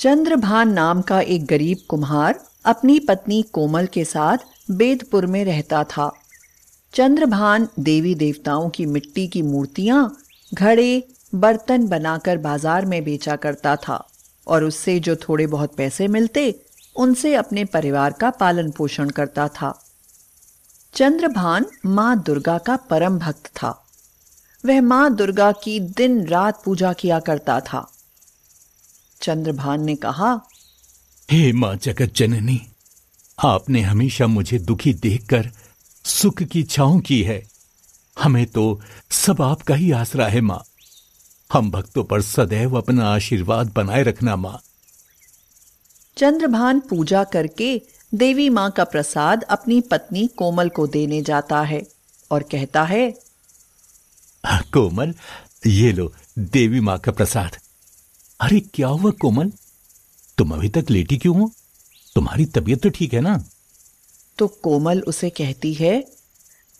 चंद्रभान नाम का एक गरीब कुम्हार अपनी पत्नी कोमल के साथ बेदपुर में रहता था। चंद्रभान देवी देवताओं की मिट्टी की मूर्तियाँ, घड़े, बर्तन बनाकर बाजार में बेचा करता था और उससे जो थोड़े बहुत पैसे मिलते उनसे अपने परिवार का पालन पोषण करता था। चंद्रभान माँ दुर्गा का परम भक्त था। वह माँ दुर्गा की दिन रात पूजा किया करता था। चंद्रभान ने कहा, हे माँ जगत जननी, आपने हमेशा मुझे दुखी देखकर सुख की छांव की है। हमें तो सब आपका ही आसरा है माँ। हम भक्तों पर सदैव अपना आशीर्वाद बनाए रखना माँ। चंद्रभान पूजा करके देवी माँ का प्रसाद अपनी पत्नी कोमल को देने जाता है और कहता है, कोमल, ये लो देवी माँ का प्रसाद। अरे क्या हुआ कोमल, तुम अभी तक लेटी क्यों हो? तुम्हारी तबीयत तो ठीक है ना? तो कोमल उसे कहती है,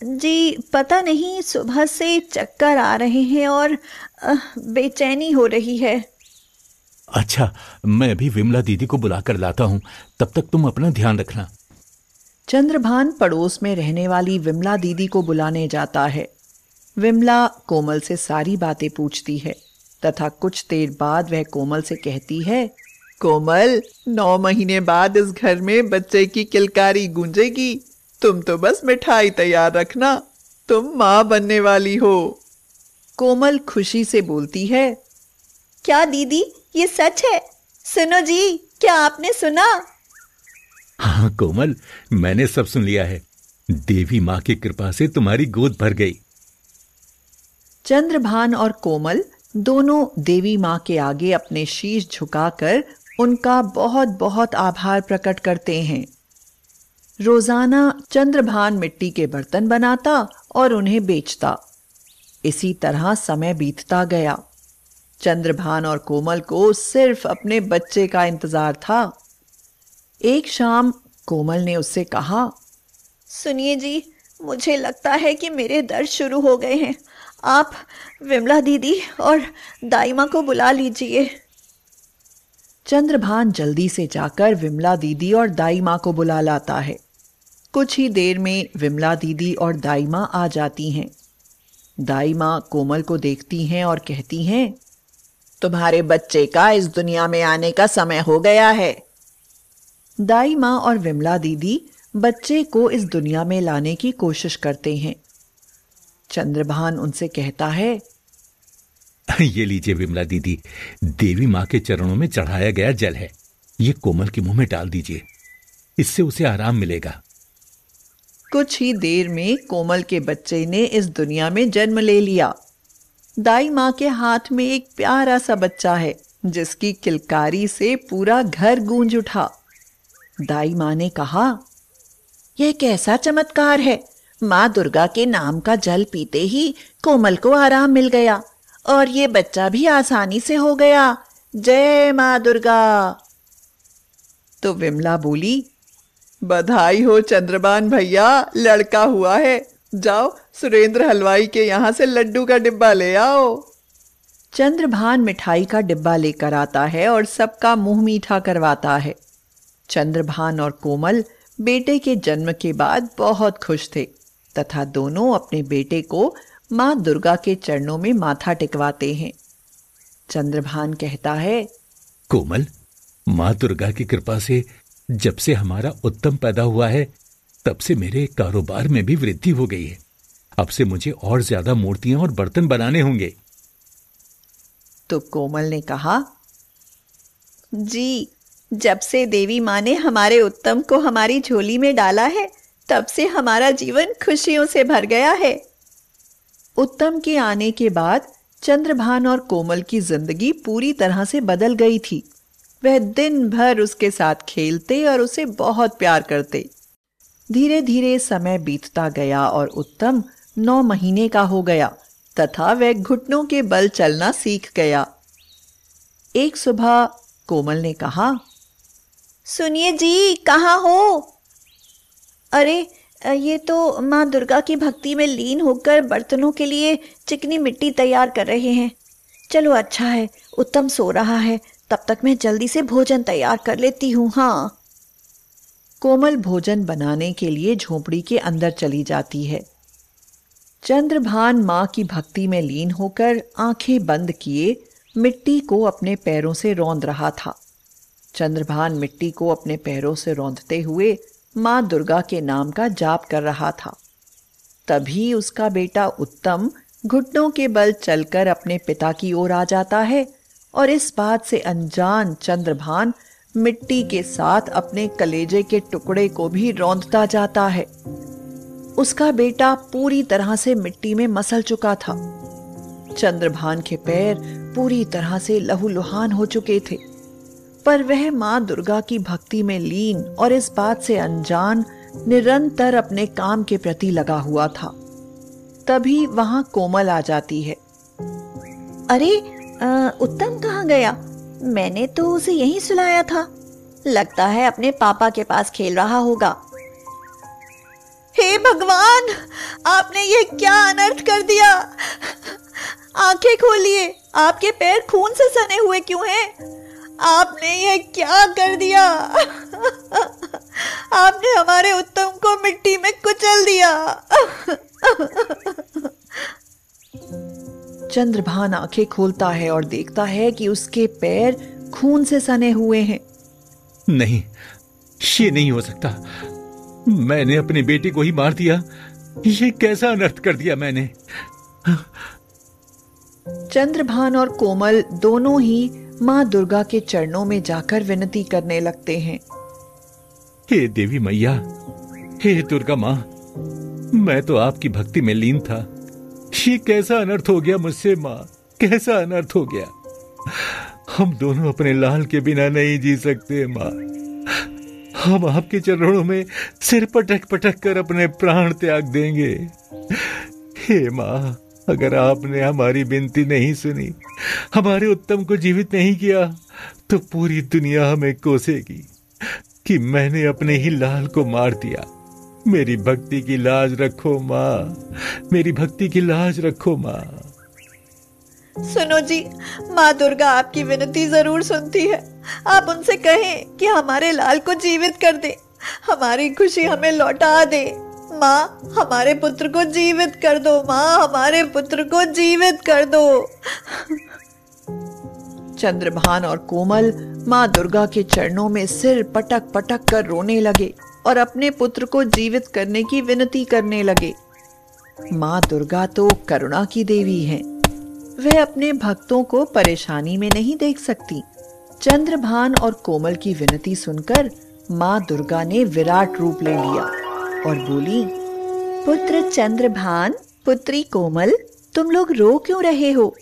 जी पता नहीं, सुबह से चक्कर आ रहे हैं और बेचैनी हो रही है। अच्छा, मैं अभी विमला दीदी को बुला कर लाता हूँ, तब तक तुम अपना ध्यान रखना। चंद्रभान पड़ोस में रहने वाली विमला दीदी को बुलाने जाता है। विमला कोमल से सारी बातें पूछती है तथा कुछ देर बाद वह कोमल से कहती है, कोमल, 9 महीने बाद इस घर में बच्चे की किलकारी गूंजेगी। तुम तो बस मिठाई तैयार रखना, तुम माँ बनने वाली हो। कोमल खुशी से बोलती है, क्या दीदी, ये सच है? सुनो जी, क्या आपने सुना? हाँ कोमल, मैंने सब सुन लिया है। देवी माँ की कृपा से तुम्हारी गोद भर गई। चंद्रभान और कोमल दोनों देवी माँ के आगे अपने शीश झुकाकर उनका बहुत बहुत आभार प्रकट करते हैं। रोजाना चंद्रभान मिट्टी के बर्तन बनाता और उन्हें बेचता। इसी तरह समय बीतता गया। चंद्रभान और कोमल को सिर्फ अपने बच्चे का इंतजार था। एक शाम कोमल ने उससे कहा, सुनिए जी, मुझे लगता है कि मेरे दर्द शुरू हो गए हैं। आप विमला दीदी और दाईमा को बुला लीजिए। चंद्रभान जल्दी से जाकर विमला दीदी और दाईमा को बुला लाता है। कुछ ही देर में विमला दीदी और दाईमा आ जाती हैं। दाईमा कोमल को देखती हैं और कहती हैं, तुम्हारे बच्चे का इस दुनिया में आने का समय हो गया है। दाईमा और विमला दीदी बच्चे को इस दुनिया में लाने की कोशिश करते हैं। चंद्रभान उनसे कहता है, ये लीजिए विमला दीदी, देवी माँ के चरणों में चढ़ाया गया जल है। ये कोमल के मुंह में डाल दीजिए, इससे उसे आराम मिलेगा। कुछ ही देर में कोमल के बच्चे ने इस दुनिया में जन्म ले लिया। दाई माँ के हाथ में एक प्यारा सा बच्चा है जिसकी किलकारी से पूरा घर गूंज उठा। दाई माँ ने कहा, यह कैसा चमत्कार है! माँ दुर्गा के नाम का जल पीते ही कोमल को आराम मिल गया और ये बच्चा भी आसानी से हो गया। जय माँ दुर्गा! तो विमला बोली, बधाई हो चंद्रभान भैया, लड़का हुआ है। जाओ सुरेंद्र हलवाई के यहाँ से लड्डू का डिब्बा ले आओ। चंद्रभान मिठाई का डिब्बा लेकर आता है और सबका मुंह मीठा करवाता है। चंद्रभान और कोमल बेटे के जन्म के बाद बहुत खुश थे तथा दोनों अपने बेटे को माँ दुर्गा के चरणों में माथा टिकवाते हैं। चंद्रभान कहता है, कोमल, माँ दुर्गा की कृपा से जब से हमारा उत्तम पैदा हुआ है तब से मेरे कारोबार में भी वृद्धि हो गई है। अब से मुझे और ज्यादा मूर्तियां और बर्तन बनाने होंगे। तो कोमल ने कहा, जी, जब से देवी माँ ने हमारे उत्तम को हमारी झोली में डाला है तब से हमारा जीवन खुशियों से भर गया है। उत्तम के आने के बाद चंद्रभान और कोमल की जिंदगी पूरी तरह से बदल गई थी। वह दिन भर उसके साथ खेलते और उसे बहुत प्यार करते। धीरे धीरे समय बीतता गया और उत्तम 9 महीने का हो गया तथा वह घुटनों के बल चलना सीख गया। एक सुबह कोमल ने कहा, सुनिए जी, कहाँ हो? अरे, ये तो माँ दुर्गा की भक्ति में लीन होकर बर्तनों के लिए चिकनी मिट्टी तैयार कर रहे हैं। चलो अच्छा है, उत्तम सो रहा है तब तक मैं जल्दी से भोजन तैयार कर लेती हूँ। हाँ। कोमल भोजन बनाने के लिए झोपड़ी के अंदर चली जाती है। चंद्रभान माँ की भक्ति में लीन होकर आंखें बंद किए मिट्टी को अपने पैरों से रौंद रहा था। चंद्रभान मिट्टी को अपने पैरों से रौंदते हुए माँ दुर्गा के नाम का जाप कर रहा था। तभी उसका बेटा उत्तम घुटनों के बल चलकर अपने पिता की ओर आ जाता है और इस बात से अनजान चंद्रभान मिट्टी के साथ अपने कलेजे के टुकड़े को भी रौंदता जाता है। उसका बेटा पूरी तरह से मिट्टी में मसल चुका था। चंद्रभान के पैर पूरी तरह से लहूलुहान हो चुके थे, पर वह माँ दुर्गा की भक्ति में लीन और इस बात से अनजान निरंतर अपने काम के प्रति लगा हुआ था। तभी वहां कोमल आ जाती है। अरे उत्तम कहाँ गया? मैंने तो उसे यहीं सुलाया था। लगता है अपने पापा के पास खेल रहा होगा। हे भगवान, आपने ये क्या अनर्थ कर दिया? आंखें खोलिए, आपके पैर खून से सने हुए क्यों हैं? आपने ये क्या कर दिया? आपने हमारे उत्तम को मिट्टी में कुचल दिया। चंद्रभान आंखें खोलता है और देखता है कि उसके पैर खून से सने हुए हैं। नहीं, ये नहीं हो सकता। मैंने अपने बेटे को ही मार दिया। ये कैसा अनर्थ कर दिया मैंने? चंद्रभान और कोमल दोनों ही माँ दुर्गा के चरणों में जाकर विनती करने लगते हैं। हे देवी मैया, हे दुर्गा माँ, मैं तो आपकी भक्ति में लीन था। ये कैसा अनर्थ हो गया मुझसे माँ, कैसा अनर्थ हो गया। हम दोनों अपने लाल के बिना नहीं जी सकते माँ। हम आपके चरणों में सिर पटक पटक कर अपने प्राण त्याग देंगे। हे माँ, अगर आपने हमारी विनती नहीं सुनी, हमारे उत्तम को जीवित नहीं किया, तो पूरी दुनिया हमें कोसेगी कि मैंने अपने ही लाल को मार दिया। मेरी भक्ति की लाज रखो माँ, मेरी भक्ति की लाज रखो माँ। सुनो जी, माँ दुर्गा आपकी विनती जरूर सुनती है। आप उनसे कहें कि हमारे लाल को जीवित कर दे, हमारी खुशी हमें लौटा दे। माँ, हमारे पुत्र को जीवित कर दो। माँ, हमारे पुत्र को जीवित कर दो। चंद्रभान और कोमल माँ दुर्गा के चरणों में सिर पटक पटक कर रोने लगे और अपने पुत्र को जीवित करने की विनती करने लगे। माँ दुर्गा तो करुणा की देवी हैं। वह अपने भक्तों को परेशानी में नहीं देख सकती। चंद्रभान और कोमल की विनती सुनकर माँ दुर्गा ने विराट रूप ले लिया और बोली, पुत्र चंद्रभान, पुत्री कोमल, तुम लोग रो क्यों रहे हो?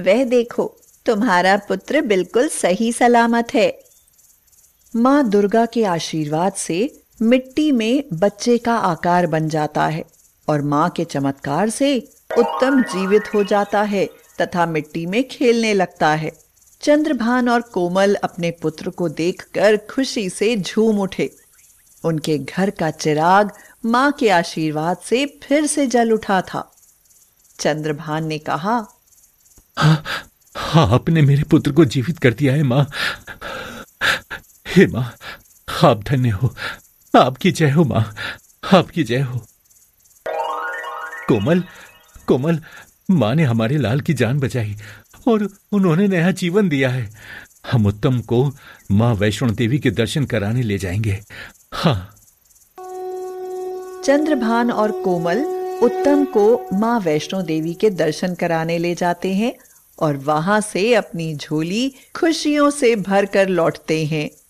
वह देखो, तुम्हारा पुत्र बिल्कुल सही सलामत है। माँ दुर्गा के आशीर्वाद से मिट्टी में बच्चे का आकार बन जाता है और माँ के चमत्कार से उत्तम जीवित हो जाता है तथा मिट्टी में खेलने लगता है। चंद्रभान और कोमल अपने पुत्र को देखकर खुशी से झूम उठे। उनके घर का चिराग माँ के आशीर्वाद से फिर से जल उठा था। चंद्रभान ने कहा, हाँ, आपने मेरे पुत्र को जीवित कर दिया है माँ। हे माँ, आप धन्य हो। आपकी जय हो माँ, आपकी जय हो। कोमल, माँ ने हमारे लाल की जान बचाई और उन्होंने नया जीवन दिया है। हम उत्तम को माँ वैष्णो देवी के दर्शन कराने ले जाएंगे। हाँ। चंद्रभान और कोमल उत्तम को माँ वैष्णो देवी के दर्शन कराने ले जाते हैं और वहां से अपनी झोली खुशियों से भरकर लौटते हैं।